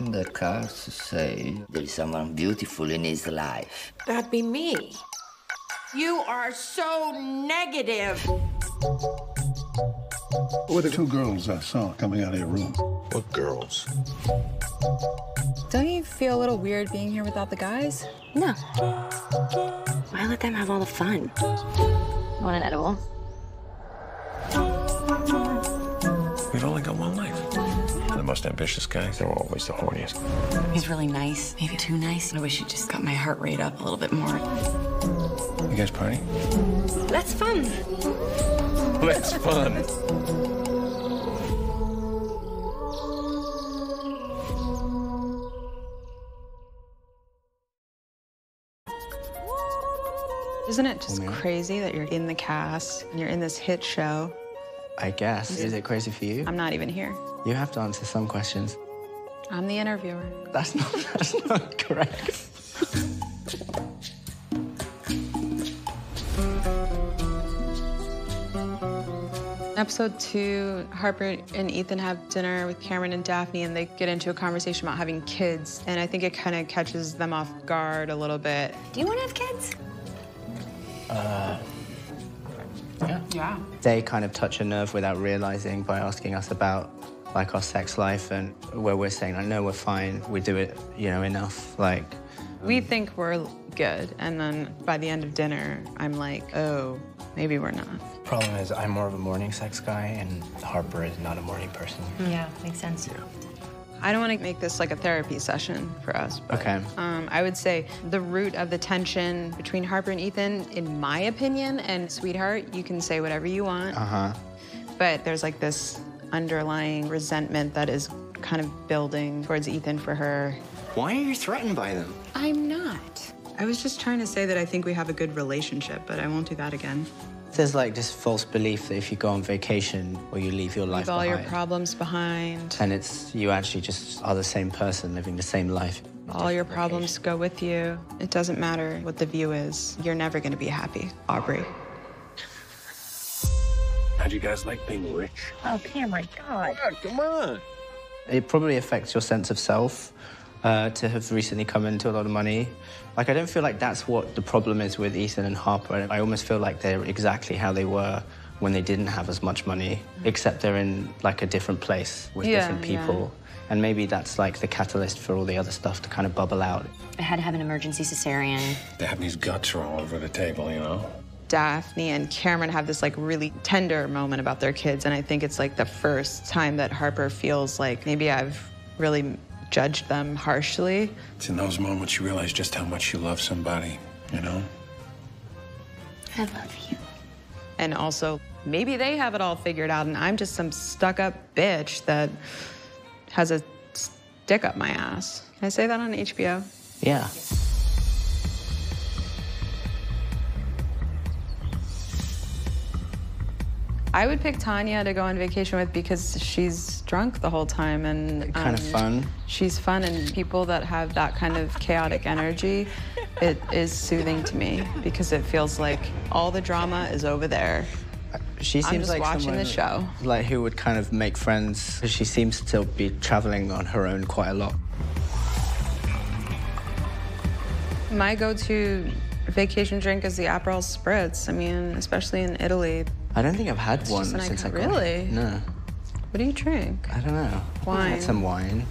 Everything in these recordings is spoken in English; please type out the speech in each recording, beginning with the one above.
in the cards say there is someone beautiful in his life. That'd be me. You are so negative. Were the two girls I saw coming out of your room? What girls? Don't you feel a little weird being here without the guys? No. Why let them have all the fun? Want an edible? We've only got one life. The most ambitious guys are always the horniest. He's really nice. Maybe too nice. I wish he just got my heart rate up a little bit more. You guys party? That's fun. That's fun. Isn't it just crazy that you're in the cast and you're in this hit show? I guess. Is it crazy for you? I'm not even here. You have to answer some questions. I'm the interviewer. That's not correct. Episode 2, Harper and Ethan have dinner with Cameron and Daphne, and they get into a conversation about having kids. And I think it kind of catches them off guard a little bit. Do you want to have kids? Yeah. They kind of touch a nerve without realizing by asking us about, like, our sex life and where we're saying, like, no, we're fine, we do it, you know, enough, like... We think we're good, and then by the end of dinner, I'm like, oh, maybe we're not. Problem is, I'm more of a morning sex guy, and Harper is not a morning person. Yeah, makes sense. Yeah. I don't want to make this like a therapy session for us. But, okay. I would say the root of the tension between Harper and Ethan, in my opinion, and sweetheart, you can say whatever you want. Uh-huh. But there's like this underlying resentment that is kind of building towards Ethan for her. Why are you threatened by them? I'm not. I was just trying to say that I think we have a good relationship, but I won't do that again. There's like this false belief that if you go on vacation or you leave your life behind. All your problems behind. And it's, you actually just are the same person living the same life. All your problems go with you. It doesn't matter what the view is. You're never going to be happy, Aubrey. How'd you guys like being rich? Oh, Cameron, God. Oh, come on. It probably affects your sense of self. To have recently come into a lot of money. Like, I don't feel like that's what the problem is with Ethan and Harper. I almost feel like they're exactly how they were when they didn't have as much money, except they're in, like, a different place with different people. Yeah. And maybe that's, like, the catalyst for all the other stuff to kind of bubble out. I had to have an emergency cesarean. Daphne's guts are all over the table, you know? Daphne and Cameron have this, like, really tender moment about their kids, and I think it's, like, the first time that Harper feels like maybe I've really judged them harshly. It's in those moments you realize just how much you love somebody, you know? I love you. And also, maybe they have it all figured out and I'm just some stuck-up bitch that has a stick up my ass. Can I say that on HBO? Yeah. I would pick Tanya to go on vacation with because she's drunk the whole time and... kind of fun. She's fun, and people that have that kind of chaotic energy, it is soothing to me because it feels like all the drama is over there. She seems like watching the show. Like, who would kind of make friends. She seems to be traveling on her own quite a lot. My go-to vacation drink is the Aperol Spritz. I mean, especially in Italy. I don't think I've had one since I got it. Really? No. What do you drink? I don't know. Wine. I've had some wine.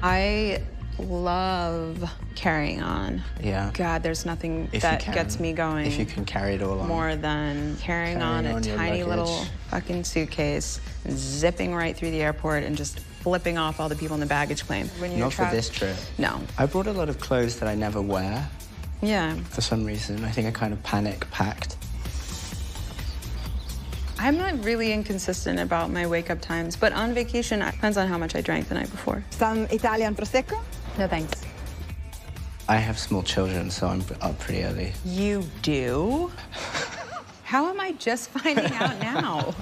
I love carrying on. Yeah. God, there's nothing that gets me going. If you can carry it all on. More than carrying on a tiny little fucking suitcase, and zipping right through the airport and just flipping off all the people in the baggage claim. Not for this trip. No. I brought a lot of clothes that I never wear. Yeah. For some reason, I think I kind of panic-packed. I'm not really inconsistent about my wake-up times, but on vacation, it depends on how much I drank the night before. Some Italian Prosecco? No, thanks. I have small children, so I'm up pretty early. You do? How am I just finding out now?